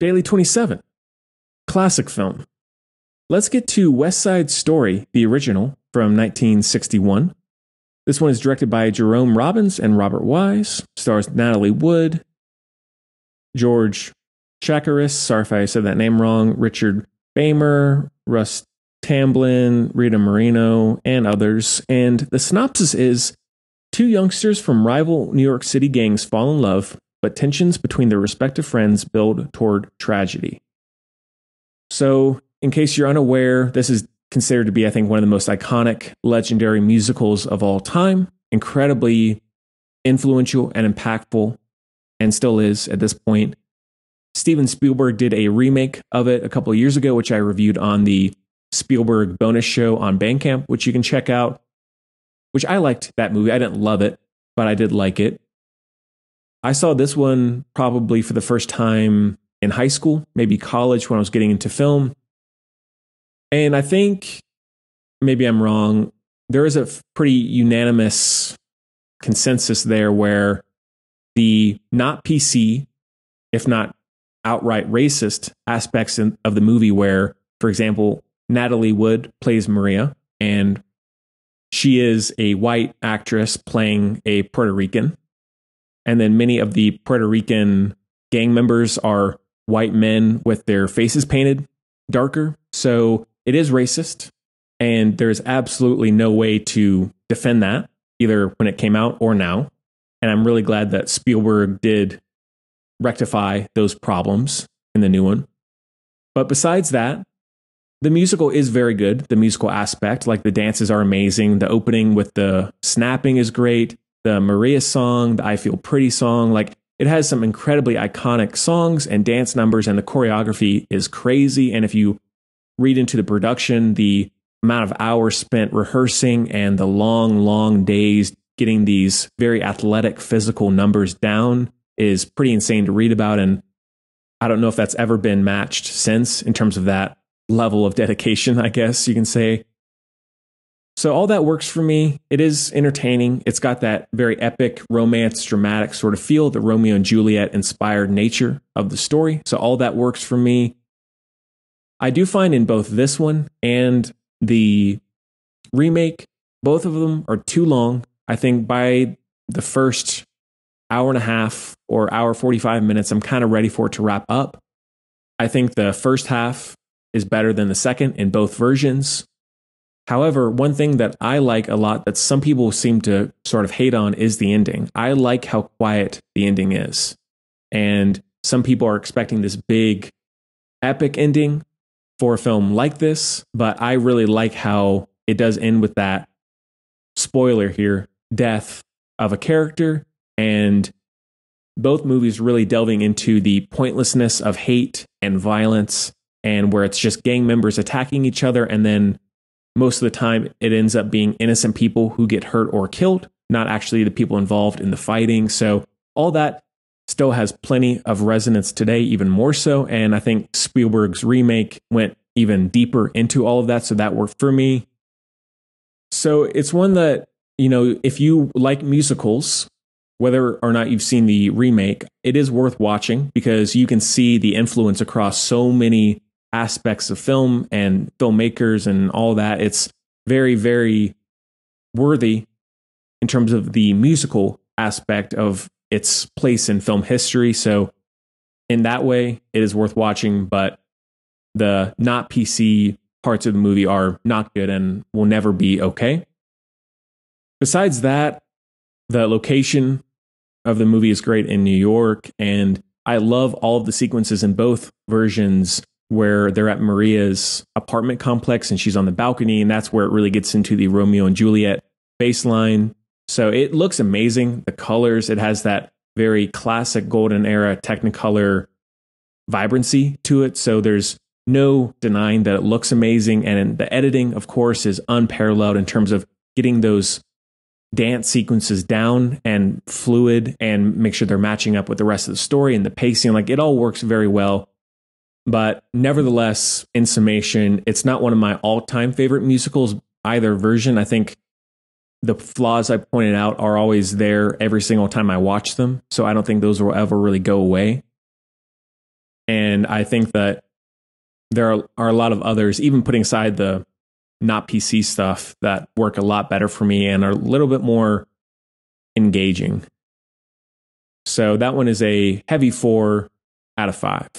Daily 27. Classic film. Let's get to West Side Story, the original, from 1961. This one is directed by Jerome Robbins and Robert Wise, stars Natalie Wood, George Chakiris, sorry if I said that name wrong, Richard Bamer, Russ Tamblyn, Rita Moreno, and others. And the synopsis is, two youngsters from rival New York City gangs fall in love, but tensions between their respective friends build toward tragedy. So, in case you're unaware, this is considered to be, I think, one of the most iconic, legendary musicals of all time, incredibly influential and impactful, and still is at this point. Steven Spielberg did a remake of it a couple of years ago, which I reviewed on the Spielberg bonus show on Bandcamp, which you can check out, which I liked that movie. I didn't love it, but I did like it. I saw this one probably for the first time in high school, maybe college, when I was getting into film. And I think, maybe I'm wrong, there is a pretty unanimous consensus there where the not PC, if not outright racist aspects of the movie where, for example, Natalie Wood plays Maria, and she is a white actress playing a Puerto Rican. And then many of the Puerto Rican gang members are white men with their faces painted darker. So it is racist. And there's absolutely no way to defend that, either when it came out or now. And I'm really glad that Spielberg did rectify those problems in the new one. But besides that, the musical is very good, the musical aspect, like the dances are amazing. The opening with the snapping is great. The Maria song, the I Feel Pretty song, like it has some incredibly iconic songs and dance numbers, and the choreography is crazy. And if you read into the production, the amount of hours spent rehearsing and the long, long days getting these very athletic physical numbers down is pretty insane to read about. And I don't know if that's ever been matched since in terms of that level of dedication, I guess you can say. So all that works for me. It is entertaining. It's got that very epic romance, dramatic sort of feel, the Romeo and Juliet inspired nature of the story. So all that works for me. I do find in both this one and the remake, both of them are too long. I think by the first hour and a half or hour 45 minutes, I'm kind of ready for it to wrap up. I think the first half is better than the second in both versions. However, one thing that I like a lot that some people seem to sort of hate on is the ending. I like how quiet the ending is. And some people are expecting this big, epic ending for a film like this, but I really like how it does end with that, spoiler here, death of a character, and both movies really delving into the pointlessness of hate and violence, and where it's just gang members attacking each other, and then most of the time, it ends up being innocent people who get hurt or killed, not actually the people involved in the fighting. So all that still has plenty of resonance today, even more so. And I think Spielberg's remake went even deeper into all of that. So that worked for me. So it's one that, you know, if you like musicals, whether or not you've seen the remake, it is worth watching because you can see the influence across so many aspects of film and filmmakers and all that. It's very, very worthy in terms of the musical aspect of its place in film history. So in that way, it is worth watching, but the not PC parts of the movie are not good and will never be okay. Besides that, the location of the movie is great in New York, and I love all of the sequences in both versions where they're at Maria's apartment complex and she's on the balcony, and that's where it really gets into the Romeo and Juliet baseline. So it looks amazing. The colors, it has that very classic golden era Technicolor vibrancy to it. So there's no denying that it looks amazing. And the editing, of course, is unparalleled in terms of getting those dance sequences down and fluid and make sure they're matching up with the rest of the story and the pacing. Like, it all works very well. But nevertheless, in summation, it's not one of my all-time favorite musicals, either version. I think the flaws I pointed out are always there every single time I watch them. So I don't think those will ever really go away. And I think that there are a lot of others, even putting aside the not PC stuff, that work a lot better for me and are a little bit more engaging. So that one is a heavy 4 out of 5.